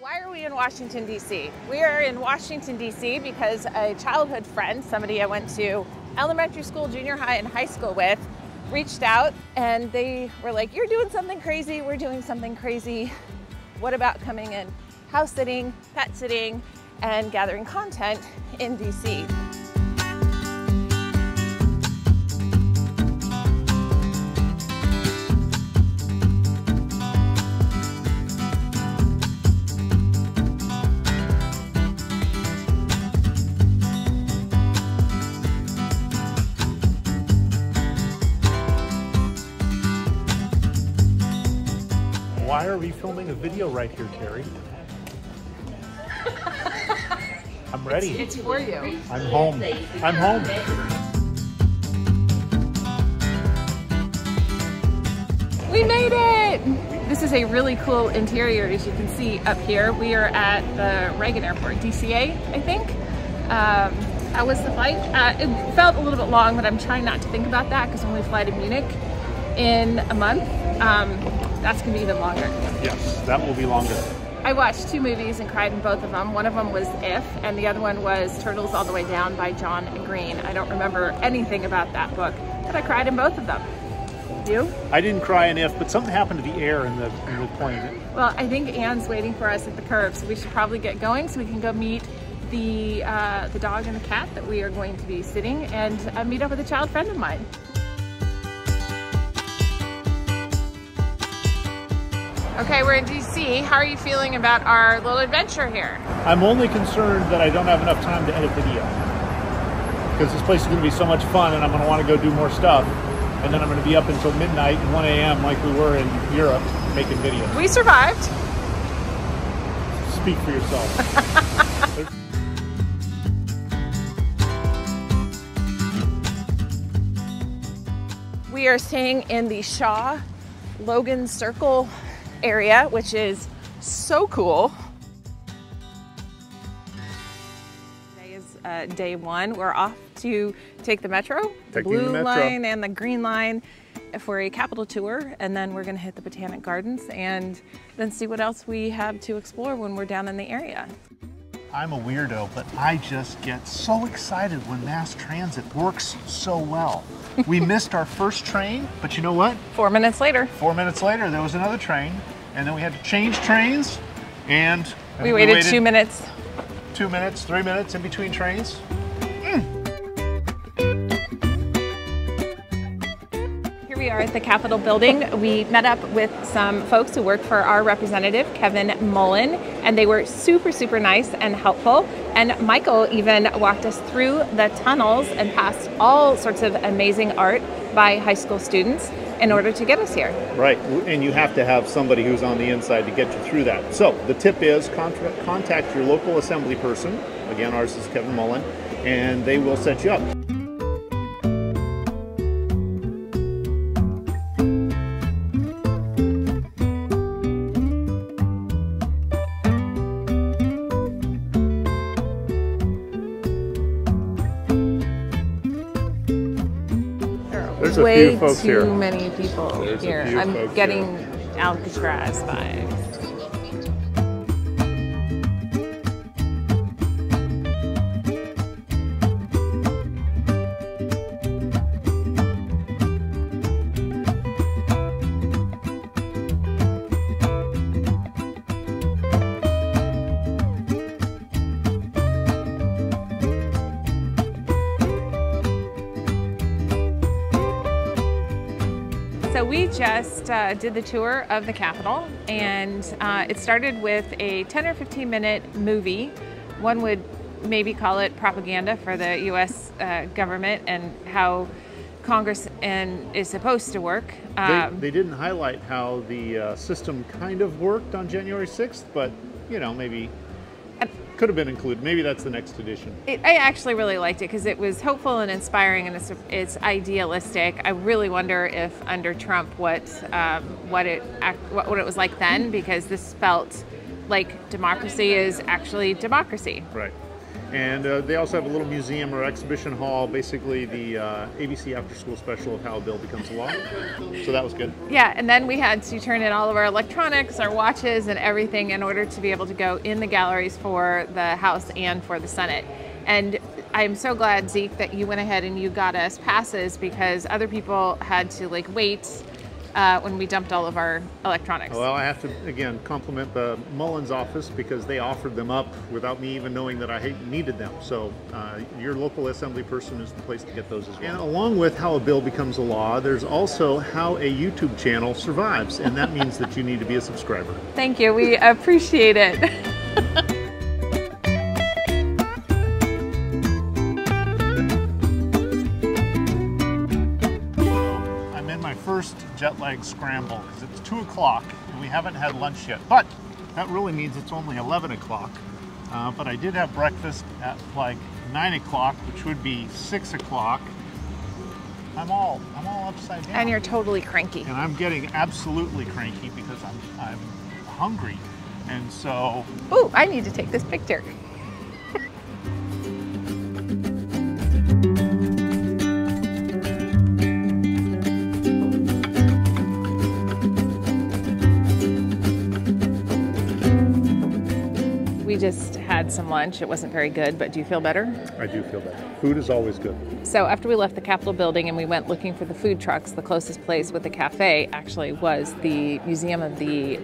Why are we in Washington, D.C.? We are in Washington, D.C. because a childhood friend, somebody I went to elementary school, junior high, and high school with, reached out and they were like, you're doing something crazy, we're doing something crazy. What about coming in house sitting, pet sitting, and gathering content in D.C.? Why are we filming a video right here, Terry? I'm ready. It's for you. I'm home. I'm home. We made it! This is a really cool interior, as you can see up here. We are at the Reagan Airport, DCA, I think. How was the flight? It felt a little bit long, but I'm trying not to think about that because when we fly to Munich in a month, that's going to be even longer. Yes, that will be longer. I watched two movies and cried in both of them. One of them was If, and the other one was Turtles All the Way Down by John Green. I don't remember anything about that book, but I cried in both of them. You? I didn't cry in If, but something happened to the air in the plane. Well, I think Anne's waiting for us at the curb, so we should probably get going so we can go meet the dog and the cat that we are going to be sitting and meet up with a child friend of mine. Okay, we're in DC. How are you feeling about our little adventure here? I'm only concerned that I don't have enough time to edit video. Because this place is going to be so much fun and I'm going to want to go do more stuff. And then I'm going to be up until midnight and 1 a.m. like we were in Europe making videos. We survived. Speak for yourself. We are staying in the Shaw Logan Circle area, which is so cool. Today is day one. We're off to take the metro, the blue line and the green line for a Capitol tour, and then we're gonna hit the Botanic Gardens and then see what else we have to explore when we're down in the area. I'm a weirdo, but I just get so excited when mass transit works so well. We missed our first train, but you know what? 4 minutes later. 4 minutes later, there was another train, and then we had to change trains, and we waited 2 minutes. 2 minutes, 3 minutes in between trains. Here we are at the Capitol building. We met up with some folks who work for our representative, Kevin Mullin, and they were super, super nice and helpful. And Michael even walked us through the tunnels and past all sorts of amazing art by high school students in order to get us here. Right, and you have to have somebody who's on the inside to get you through that. So the tip is contact your local assembly person. Again, ours is Kevin Mullin, and they will set you up. Way too many people here. I'm getting Alcatraz vibes. So we just did the tour of the Capitol, and it started with a 10 or 15 minute movie. One would maybe call it propaganda for the U.S. Government and how Congress is supposed to work. They didn't highlight how the system kind of worked on January 6th, but you know, maybe could have been included. Maybe that's the next edition. I actually really liked it because it was hopeful and inspiring, and it's idealistic. I really wonder if under Trump what it was like then, because this felt like democracy is actually democracy. Right. And they also have a little museum or exhibition hall, basically the ABC after school special of how a bill becomes a law. So that was good. Yeah, and then we had to turn in all of our electronics, our watches and everything in order to be able to go in the galleries for the House and for the Senate. And I'm so glad, Zeke, that you went ahead and you got us passes, because other people had to like wait when we dumped all of our electronics. Well, I have to, again, compliment the Mullins office because they offered them up without me even knowing that I needed them. So your local assembly person is the place to get those as well. And along with how a bill becomes a law, there's also how a YouTube channel survives. And that means that you need to be a subscriber. Thank you. We appreciate it. Jet lag scramble because it's 2 o'clock and we haven't had lunch yet, but that really means it's only 11 o'clock. But I did have breakfast at like 9 o'clock, which would be 6 o'clock. I'm all upside down. And you're totally cranky. And I'm getting absolutely cranky because I'm hungry, and so. Ooh, I need to take this picture. Just had some lunch. It wasn't very good, but do you feel better? I do feel better. Food is always good. So after we left the Capitol building and we went looking for the food trucks, the closest place with the cafe actually was the Museum of the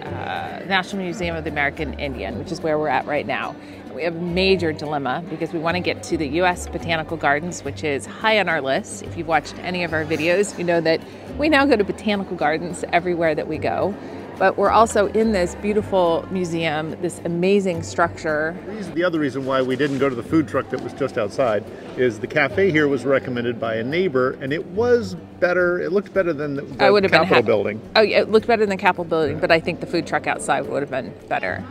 National Museum of the American Indian, which is where we're at right now. We have a major dilemma because we want to get to the U.S. Botanical Gardens, which is high on our list. If you've watched any of our videos, you know that we now go to botanical gardens everywhere that we go. But we're also in this beautiful museum, this amazing structure. The other reason why we didn't go to the food truck that was just outside is the cafe here was recommended by a neighbor, and it was better. It looked better than the Capitol building. Oh, yeah, it looked better than the Capitol building, yeah. But I think the food truck outside would have been better.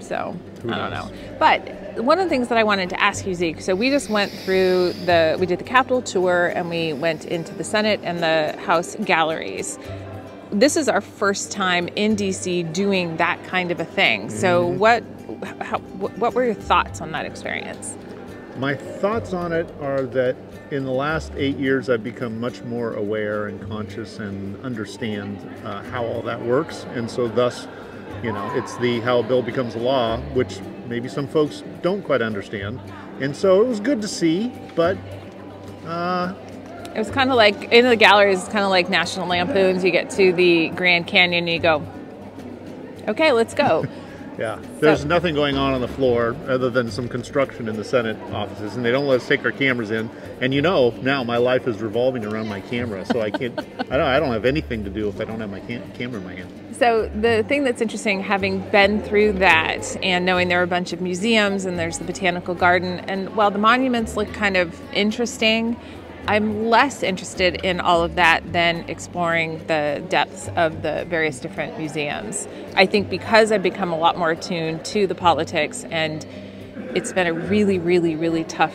So, I don't know. But one of the things that I wanted to ask you, Zeke, so we just went through we did the Capitol tour, and we went into the Senate and the House galleries. This is our first time in DC doing that kind of a thing. So what were your thoughts on that experience? My thoughts on it are that in the last 8 years, I've become much more aware and conscious and understand how all that works. And so thus, you know, it's the how a bill becomes a law, which maybe some folks don't quite understand. And so it was good to see, but, it was kind of like, in the galleries, it's kind of like National Lampoon's. You get to the Grand Canyon and you go, okay, let's go. Yeah, there's nothing going on the floor other than some construction in the Senate offices, and they don't let us take our cameras in. And you know, now my life is revolving around my camera, so I can't, I don't have anything to do if I don't have my camera in my hand. So the thing that's interesting, having been through that and knowing there are a bunch of museums and there's the Botanical Garden, and while the monuments look kind of interesting, I'm less interested in all of that than exploring the depths of the various different museums. I think because I've become a lot more attuned to the politics, and it's been a really, really, really tough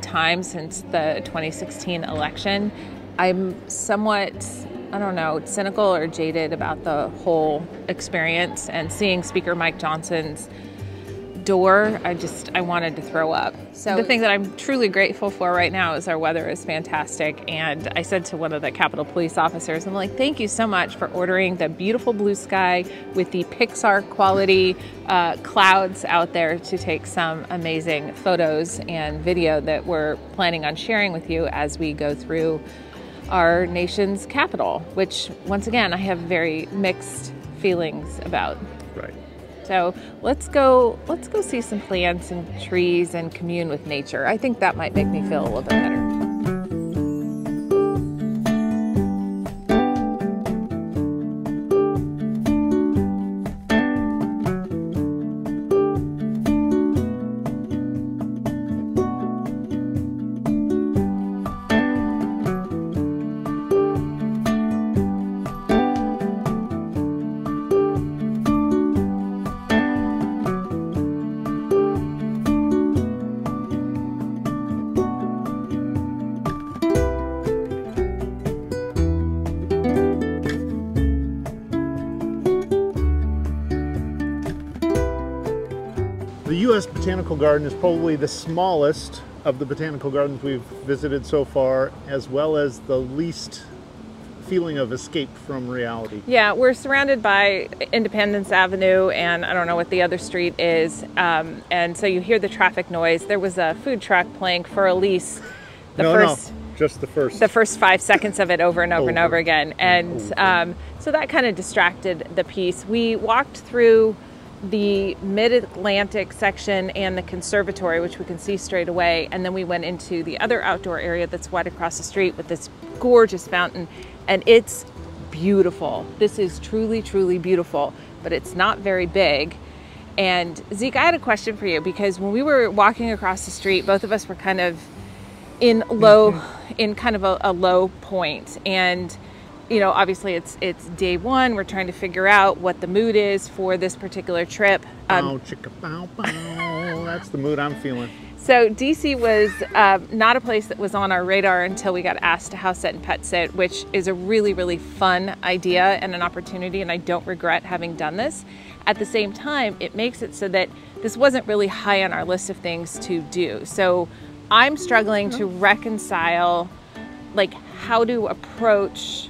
time since the 2016 election, I'm somewhat, I don't know, cynical or jaded about the whole experience, and seeing Speaker Mike Johnson's door, I wanted to throw up. So the thing that I'm truly grateful for right now is our weather is fantastic, and I said to one of the Capitol police officers, I'm like, thank you so much for ordering the beautiful blue sky with the Pixar quality clouds out there to take some amazing photos and video that we're planning on sharing with you as we go through our nation's capital, which once again I have very mixed feelings about. Right. So let's go see some plants and trees and commune with nature. I think that might make me feel a little bit better. The U.S. Botanical Garden is probably the smallest of the botanical gardens we've visited so far, as well as the least feeling of escape from reality. Yeah, we're surrounded by Independence Avenue and I don't know what the other street is, and so you hear the traffic noise. There was a food truck playing for Elise. Just the first 5 seconds of it over and over, and over again. And so that kind of distracted the piece. We walked through the mid-Atlantic section and the conservatory, which we can see straight away, and then we went into the other outdoor area that's right across the street with this gorgeous fountain, and it's beautiful. This is truly, truly beautiful, but it's not very big. And Zeke, I had a question for you, because when we were walking across the street, both of us were kind of in low, in kind of a low point, and you know, obviously it's day one. We're trying to figure out what the mood is for this particular trip. That's the mood I'm feeling. So DC was not a place that was on our radar until we got asked to house sit and pet sit, which is a really, really fun idea and an opportunity, and I don't regret having done this. At the same time, it makes it so that this wasn't really high on our list of things to do. So I'm struggling to reconcile like how to approach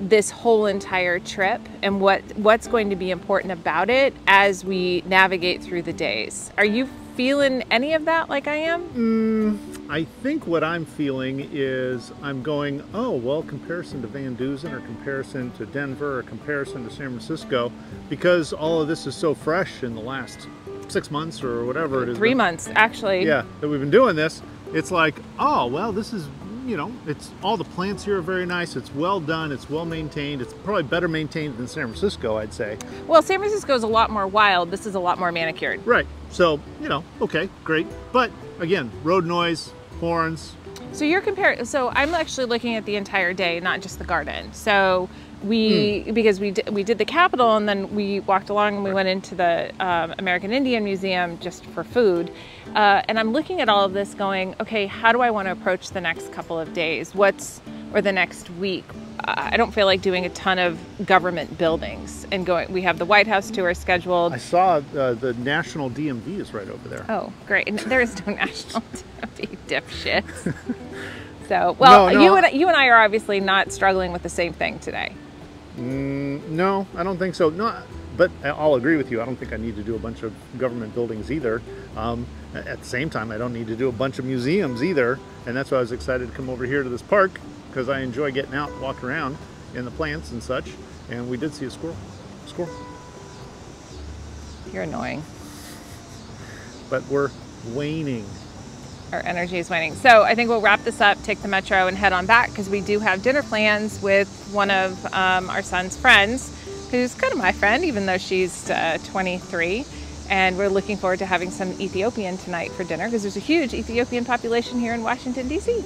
this whole entire trip and what's going to be important about it as we navigate through the days. Are you feeling any of that like I am? I think what I'm feeling is I'm going, oh, well, comparison to Van Dusen or comparison to Denver or comparison to San Francisco, because all of this is so fresh in the last 6 months or whatever it is. 3 months, actually. Yeah, that we've been doing this. It's like, oh, well, this is, you know, it's all the plants here are very nice. It's well done. It's well maintained. It's probably better maintained than San Francisco, I'd say. Well, San Francisco is a lot more wild. This is a lot more manicured. Right. So, you know, okay, great. But again, road noise, horns. So you're comparing. So I'm actually looking at the entire day, not just the garden. So we, because we did the Capitol, and then we walked along and we went into the American Indian Museum just for food. And I'm looking at all of this going, okay, how do I want to approach the next couple of days? Or the next week? I don't feel like doing a ton of government buildings and going, we have the White House tour scheduled. I saw the National DMV is right over there. Oh, great. And there is no National DMV, dipshits. So, well, no, no. You and I are obviously not struggling with the same thing today. No, I don't think so. No, but I'll agree with you. I don't think I need to do a bunch of government buildings either. At the same time, I don't need to do a bunch of museums either. And that's why I was excited to come over here to this park, because I enjoy getting out and walking around in the plants and such. And we did see a squirrel. Squirrel. You're annoying. But we're waning. Our energy is waning. So I think we'll wrap this up, take the Metro, and head on back, because we do have dinner plans with one of our son's friends, who's kind of my friend, even though she's 23. And we're looking forward to having some Ethiopian tonight for dinner, because there's a huge Ethiopian population here in Washington, D.C.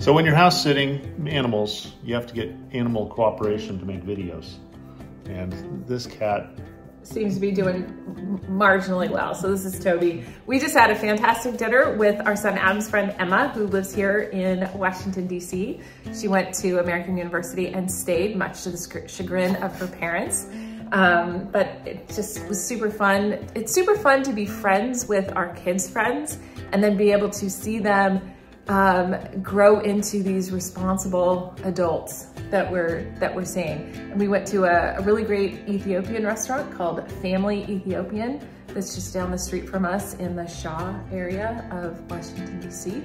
So when you're house sitting animals, you have to get animal cooperation to make videos. And this cat seems to be doing marginally well. So this is Toby. We just had a fantastic dinner with our son Adam's friend Emma, who lives here in Washington, DC. She went to American University and stayed, much to the chagrin of her parents. But it just was super fun. It's super fun to be friends with our kids' friends and then be able to see them grow into these responsible adults that we're seeing. And we went to a really great Ethiopian restaurant called Family Ethiopian that's just down the street from us in the Shaw area of Washington, D.C.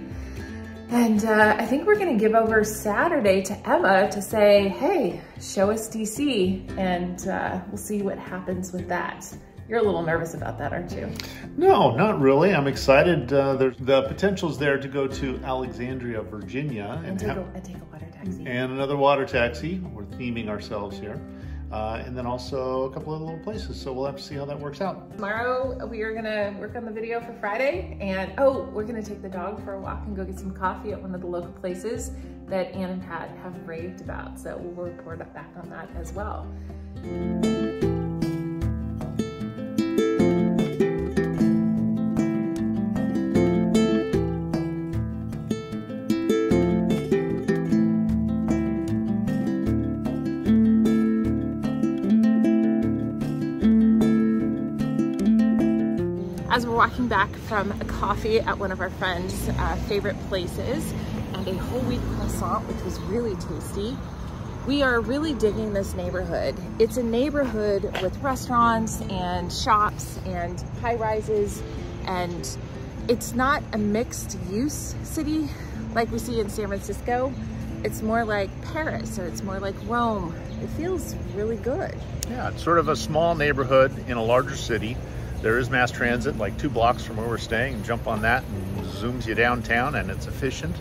And I think we're gonna give over Saturday to Emma to say, hey, show us D.C. and we'll see what happens with that. You're a little nervous about that, aren't you? No, not really. I'm excited. The potential's there to go to Alexandria, Virginia. And take a water taxi. And another water taxi. We're theming ourselves here. And then also a couple of little places. So we'll have to see how that works out. Tomorrow we are gonna work on the video for Friday. And oh, we're gonna take the dog for a walk and go get some coffee at one of the local places that Ann and Pat have raved about. So we'll report back on that as well. as we're walking back from a coffee at one of our friends' favorite places and a whole wheat croissant, which was really tasty. We are really digging this neighborhood. It's a neighborhood with restaurants and shops and high rises, and it's not a mixed use city like we see in San Francisco. It's more like Paris, or it's more like Rome. It feels really good. Yeah, it's sort of a small neighborhood in a larger city. There is mass transit like 2 blocks from where we're staying. You jump on that and zooms you downtown, and it's efficient.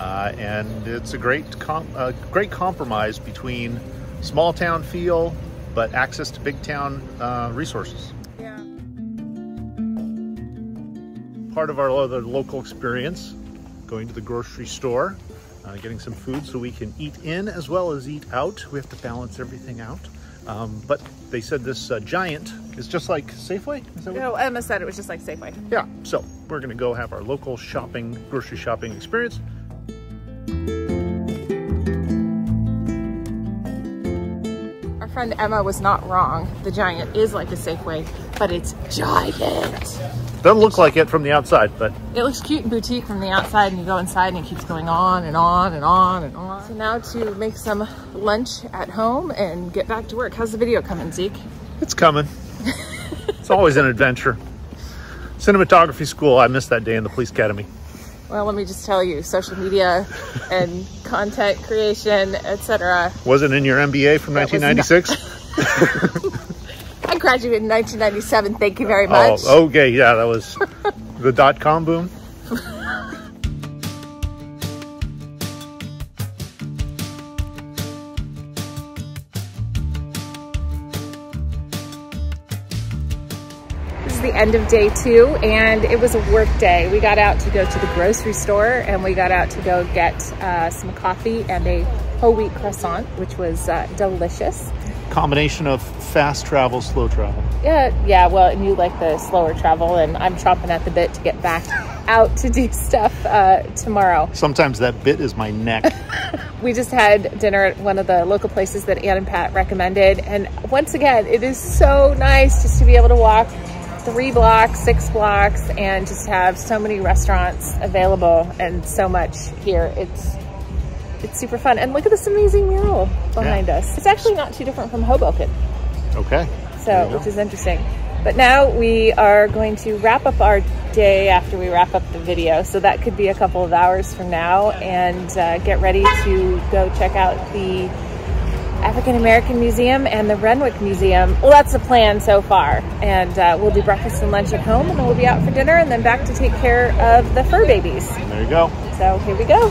And it's a great compromise between small town feel, but access to big town resources. Yeah. Part of our other local experience, going to the grocery store, getting some food so we can eat in as well as eat out. We have to balance everything out. But they said this Giant is just like Safeway? Is that what? No, Emma said it was just like Safeway. Yeah, so we're gonna go have our local shopping, grocery shopping experience. Our friend Emma was not wrong. The Giant is like a Safeway, but it's giant. Doesn't look like it from the outside, but it looks cute and boutique from the outside, and you go inside and it keeps going on and on and on and on. So now to make some lunch at home and get back to work. How's the video coming, Zeke? It's coming. It's always an adventure. Cinematography school, I missed that day in the police academy. Well, let me just tell you, social media and content creation, etc. Wasn't in your MBA from 1996? I graduated in 1997, thank you very much. Oh, okay, yeah, that was the dot-com boom. This is the end of day 2, and it was a work day. We got out to go to the grocery store, and we got out to go get some coffee and a whole wheat croissant, which was delicious. Combination of fast travel, slow travel. Yeah, well, and you like the slower travel, and I'm chomping at the bit to get back out to do stuff tomorrow. Sometimes that bit is my neck. We just had dinner at one of the local places that Ann and Pat recommended, and once again, it is so nice just to be able to walk 3 blocks, 6 blocks, and just have so many restaurants available and so much here. It's super fun. And look at this amazing mural behind us. It's actually not too different from Hoboken. Okay. So, which is interesting. But now we are going to wrap up our day after we wrap up the video. So that could be a couple of hours from now, and get ready to go check out the African American Museum and the Renwick Museum. Well, that's the plan so far. And we'll do breakfast and lunch at home, and then we'll be out for dinner and then back to take care of the fur babies. There you go. So here we go.